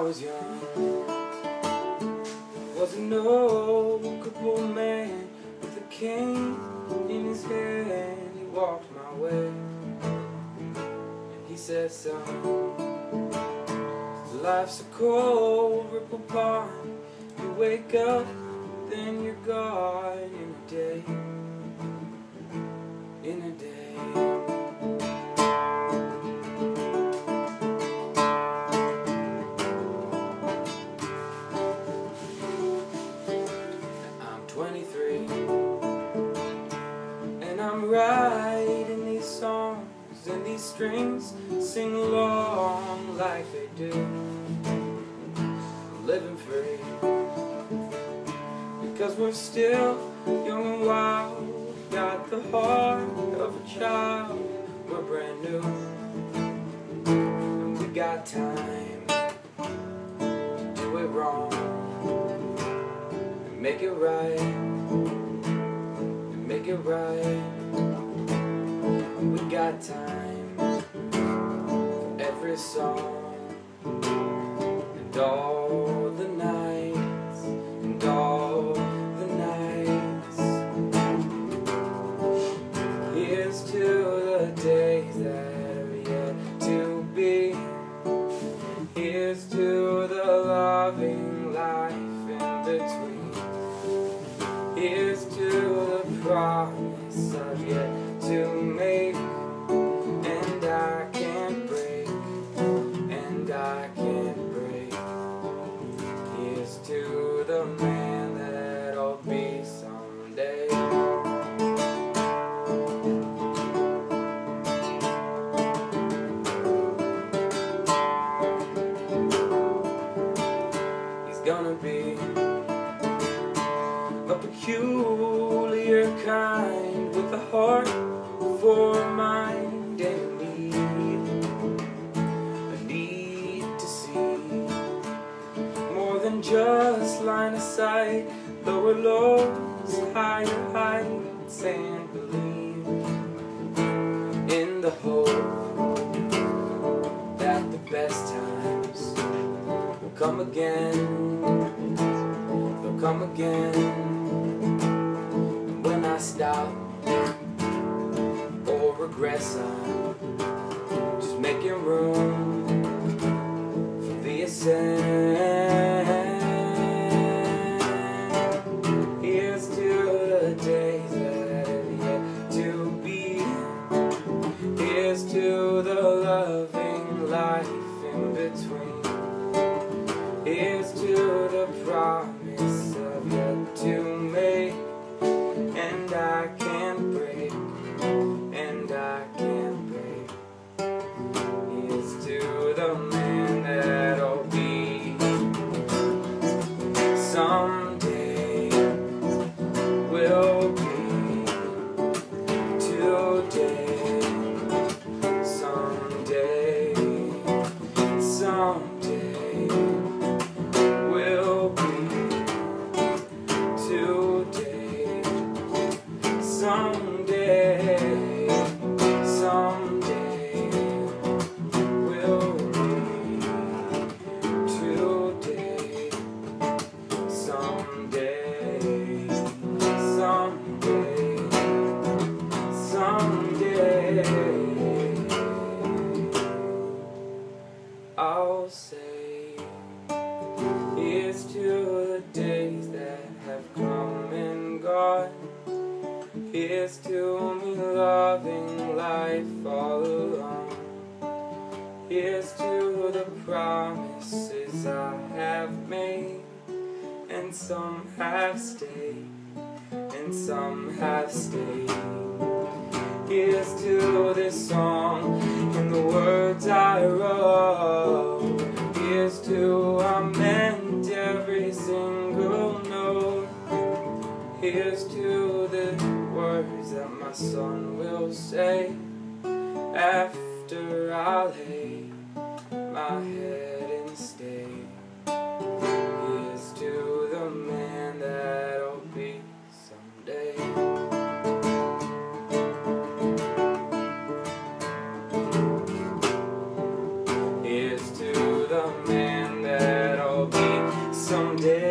I was young. Was an old couple man with a cane in his hand. He walked my way and he said, "Son, life's a cold ripple pond. You wake up, then you're gone in a day, in a day." Writing these songs and these strings sing along like they do. I'm living free because we're still young and wild. Got the heart of a child. We're brand new and we got time to do it wrong and make it right, and make it right. We got time for every song and all the nights and all the nights. Here's to the days that are yet to be. Here's to the loving life in between. Here's to the promise of yet to make. And I can't break. Here's to the man that I'll be someday. He's gonna be a peculiar kind with a heart for a mind and a need to see more than just line of sight, lower lows, higher heights, and believe in the hope that the best times will come again, they'll come again. And when I stop regress, I'm just making room for the ascent. Here's to the days that are yet to be. Here's to the loving life in between. Here's to the promise of yet to make. And I can't break. I can't break. Here's to the man that'll be someday. Will be today. Someday. Someday. Will be today. Someday. I'll say, here's to the days that have come and gone. Here's to me loving life all along. Here's to the promises I have made. And some have stayed, and some have stayed. Here's to this song and the words I wrote. Here's to I meant every single note. Here's to the words that my son will say after I lay my head in state. Here's to the man that I'll be someday. Here's to the man that someday.